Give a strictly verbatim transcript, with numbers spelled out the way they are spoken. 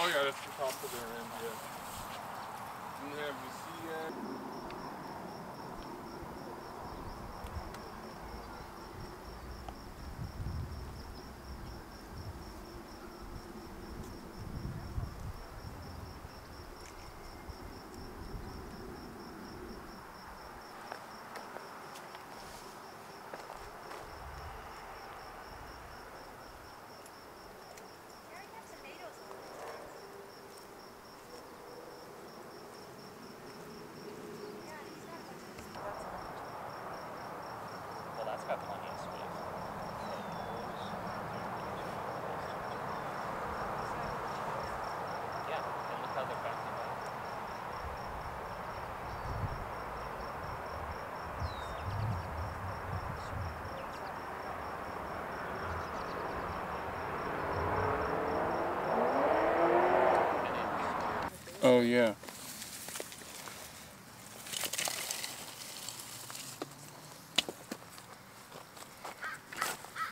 Oh yeah, that's the top of their end, yeah. And have you see that? Oh yeah.